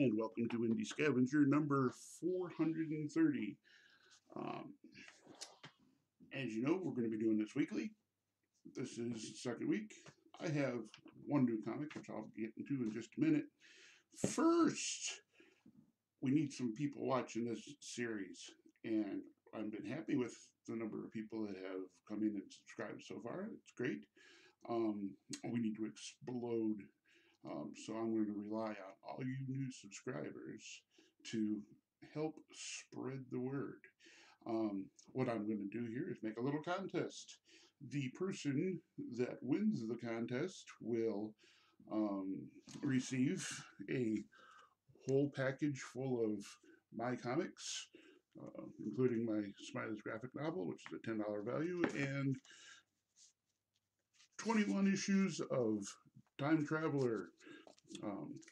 and welcome to Indy Scavenger number 430. As you know, we're going to be doing this weekly. This is the second week. I have one new comic, which I'll get into in just a minute. First, we need some people watching this series, and I've been happy with the number of people that have come in and subscribed so far. It's great. We need to explode. So I'm going to rely on all you new subscribers to help spread the word. What I'm going to do here is make a little contest. The person that wins the contest will receive a whole package full of my comics, including my Smiley's graphic novel, which is a $10 value, and 21 issues of Time Traveler,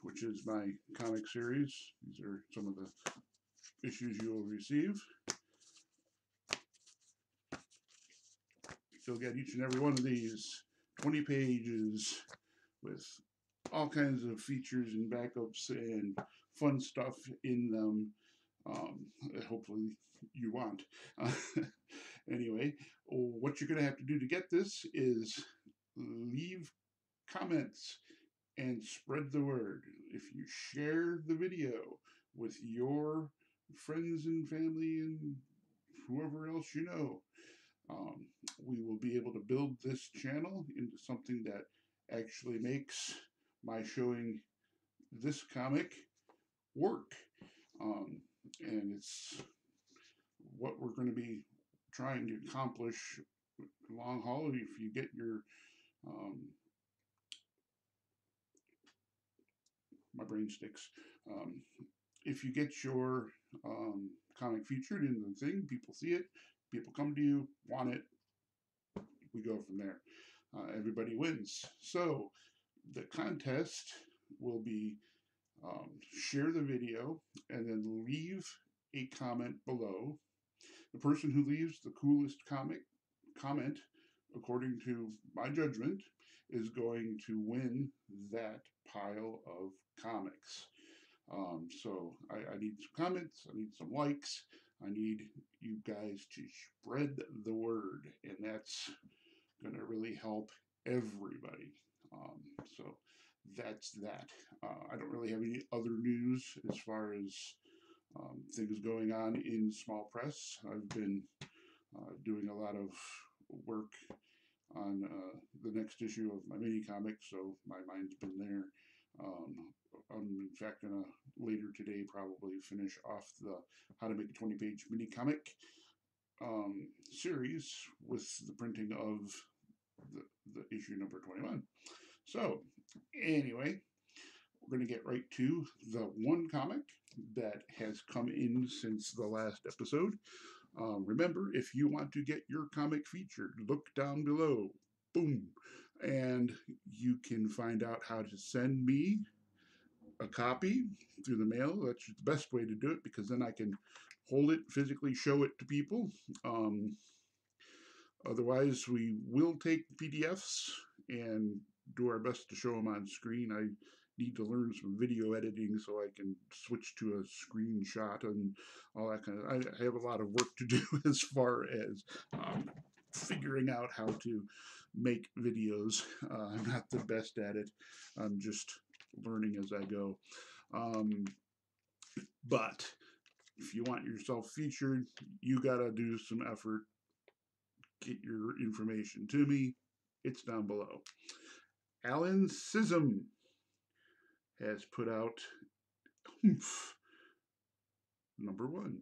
which is my comic series. These are some of the issues you will receive. You'll get each and every one of these 20 pages with all kinds of features and backups and fun stuff in them. Hopefully you want. Anyway, what you're going to have to do to get this is leave comments and spread the word. If you share the video with your friends and family and whoever else you know, we will be able to build this channel into something that actually makes my showing this comic work. And it's what we're going to be trying to accomplish long haul. If you get your if you get your comic featured in the thing, people see it, people come to you, want it, we go from there. Everybody wins. So the contest will be share the video and then leave a comment below. The person who leaves the coolest comment, according to my judgment, is going to win that pile of comics. So I need some comments, I need some likes, I need you guys to spread the word, and that's going to really help everybody. So that's that. I don't really have any other news as far as things going on in small press. I've been doing a lot of work on the next issue of my mini comic, so my mind's been there. I'm in fact going to later today probably finish off the How to Make a 20-Page Mini Comic series with the printing of the issue number 21. So anyway, we're going to get right to the one comic that has come in since the last episode. Remember, if you want to get your comic featured, look down below. Boom. And you can find out how to send me a copy through the mail. That's the best way to do it, because then I can hold it, physically show it to people. Otherwise, we will take PDFs and do our best to show them on screen. I need to learn some video editing so I can switch to a screenshot and all that kind of. I have a lot of work to do as far as figuring out how to make videos. I'm not the best at it. I'm just learning as I go. But if you want yourself featured, you got to do some effort. Get your information to me. It's down below. Alan Sissom has put out number one.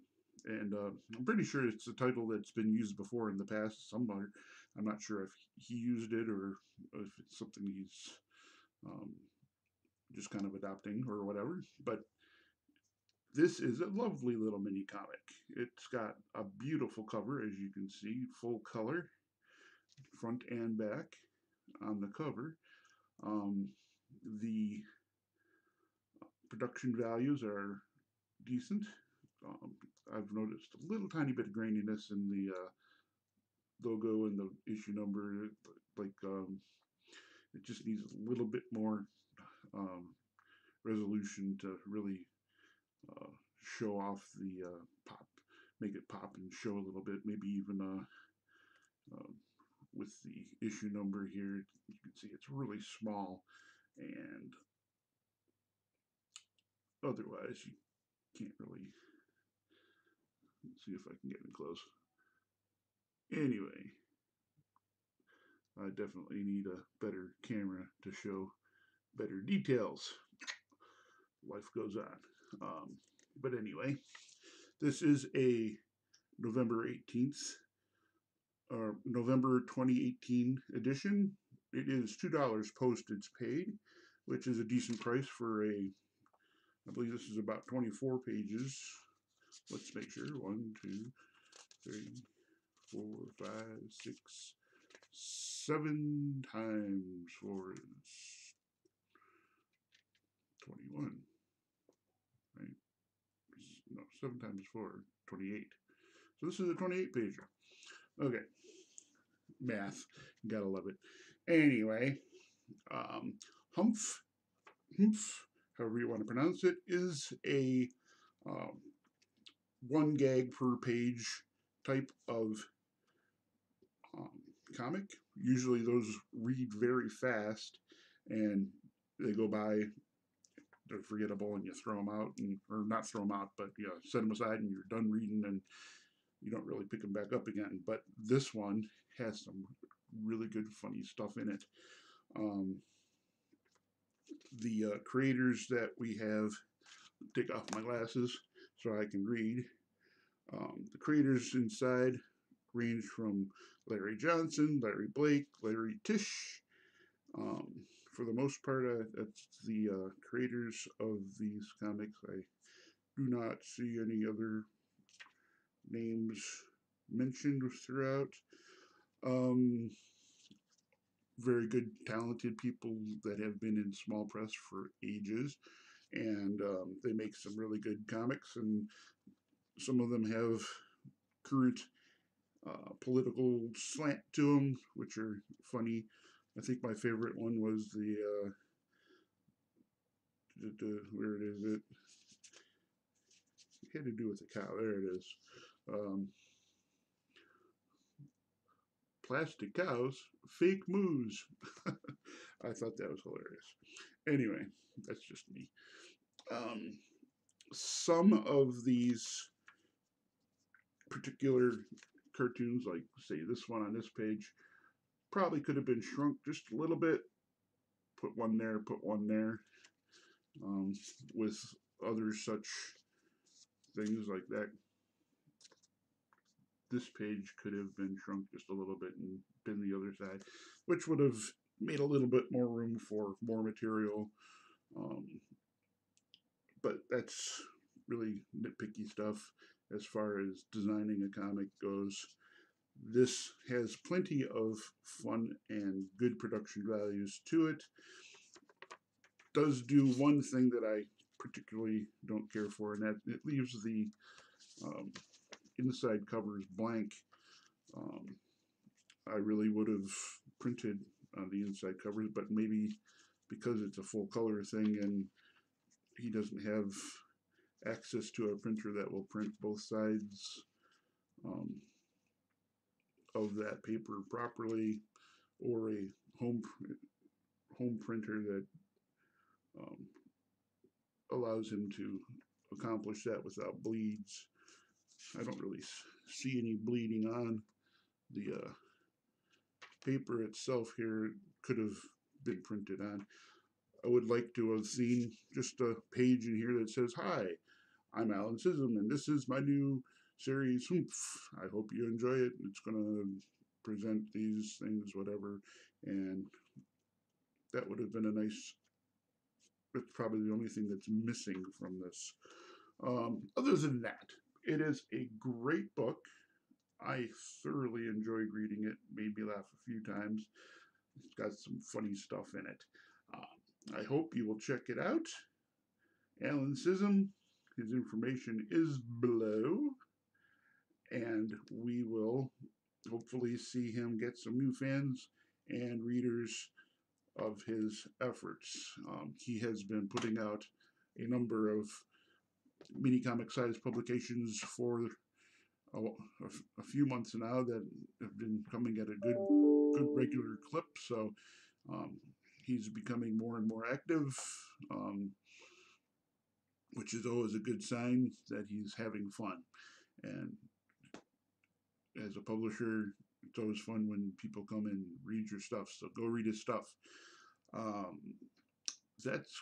And I'm pretty sure it's a title that's been used before in the past somewhere. I'm not sure if he used it or if it's something he's just kind of adopting or whatever. But this is a lovely little mini comic. It's got a beautiful cover, as you can see, full color, front and back on the cover. The production values are decent. I've noticed a little tiny bit of graininess in the logo and the issue number. Like it just needs a little bit more resolution to really show off the pop, make it pop and show a little bit. Maybe even with the issue number here, you can see it's really small, and otherwise you can't really. Let's see if I can get in close. Anyway, I definitely need a better camera to show better details. Life goes on. But anyway, this is a November 18th, or November 2018 edition. It is $2 postage paid, which is a decent price for a, I believe this is about 24 pages. Let's make sure. 1, 2, 3, 4, 5, 6, 7 times 4 is 21, right? No, 7 times 4, 28. So this is a 28 pager. Okay, math, gotta love it. Anyway, Humph, however you want to pronounce it, is a one gag per page type of comic. Usually those read very fast and they go by, they're forgettable, and you throw them out, and, or not throw them out, but you know, set them aside and you're done reading and you don't really pick them back up again. But this one has some really good funny stuff in it. The creators that we have, take off my glasses so I can read. The creators inside range from Larry Johnson, Larry Blake, Larry Tisch. For the most part, that's the creators of these comics. I do not see any other names mentioned throughout. Very good, talented people that have been in small press for ages, and they make some really good comics, and some of them have current political slant to them, which are funny. I think my favorite one was the, where is it? It had to do with the cow. There it is. Plastic cows, fake moves. I thought that was hilarious. Anyway, that's just me. Some of these particular cartoons, like say this one on this page, probably could have been shrunk just a little bit. Put one there, put one there. With other such things like that, this page could have been shrunk just a little bit and been the other side, which would have made a little bit more room for more material. But that's really nitpicky stuff as far as designing a comic goes. This has plenty of fun and good production values to it. Does do one thing that I particularly don't care for, and that it leaves the inside covers blank. I really would have printed on the inside covers, but maybe because it's a full color thing and he doesn't have access to a printer that will print both sides of that paper properly, or a home printer that allows him to accomplish that without bleeds. I don't really see any bleeding on the paper itself here. It could have been printed on. I would like to have seen just a page in here that says, "Hi, I'm Alan Sissom, and this is my new series. Oomph. I hope you enjoy it. It's going to present these things, whatever." And that would have been a nice, that's probably the only thing that's missing from this. Other than that, it is a great book. I thoroughly enjoyed reading it. Made me laugh a few times. It's got some funny stuff in it. I hope you will check it out. Alan Sissom, his information is below. And we will hopefully see him get some new fans and readers of his efforts. He has been putting out a number of mini comic sized publications for a few months now that have been coming at a good regular clip. So he's becoming more and more active, which is always a good sign that he's having fun. And as a publisher, it's always fun when people come and read your stuff, so go read his stuff. That's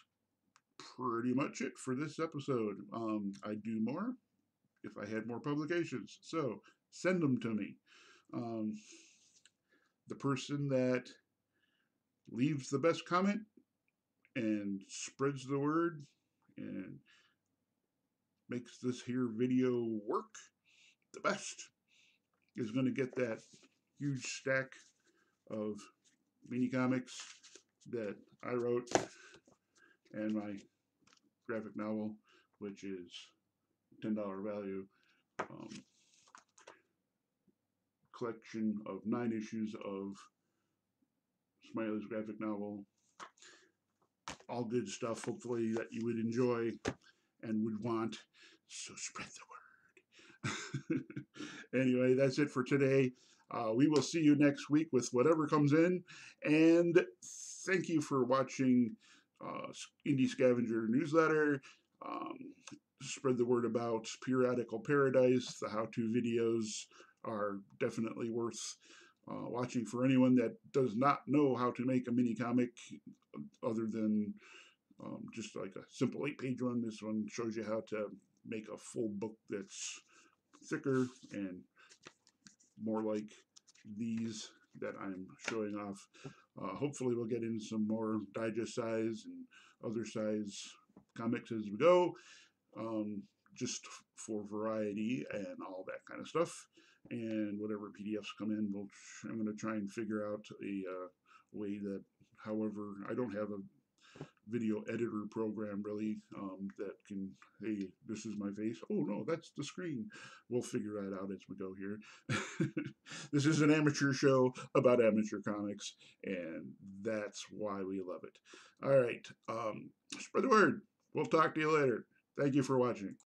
pretty much it for this episode. I'd do more if I had more publications, so send them to me. The person that leaves the best comment and spreads the word and makes this here video work the best is going to get that huge stack of mini comics that I wrote and my graphic novel, which is $10 value, collection of 9 issues of Smiley's graphic novel. All good stuff, hopefully, that you would enjoy and would want, so spread the word. Anyway, that's it for today. We will see you next week with whatever comes in, and thank you for watching Indy Scavenger Newsletter. Spread the word about Periodical Paradise. The how-to videos are definitely worth watching for anyone that does not know how to make a mini comic other than just like a simple 8-page one. This one shows you how to make a full book that's thicker and more like these that I'm showing off. Hopefully we'll get in some more digest size and other size comics as we go, just for variety and all that kind of stuff. And whatever PDFs come in, I'm going to try and figure out a way that, however, I don't have a video editor program really that can, hey, this is my face, oh no, that's the screen. We'll figure that out as we go here. This is an amateur show about amateur comics, and that's why we love it. All right, spread the word. We'll talk to you later. Thank you for watching.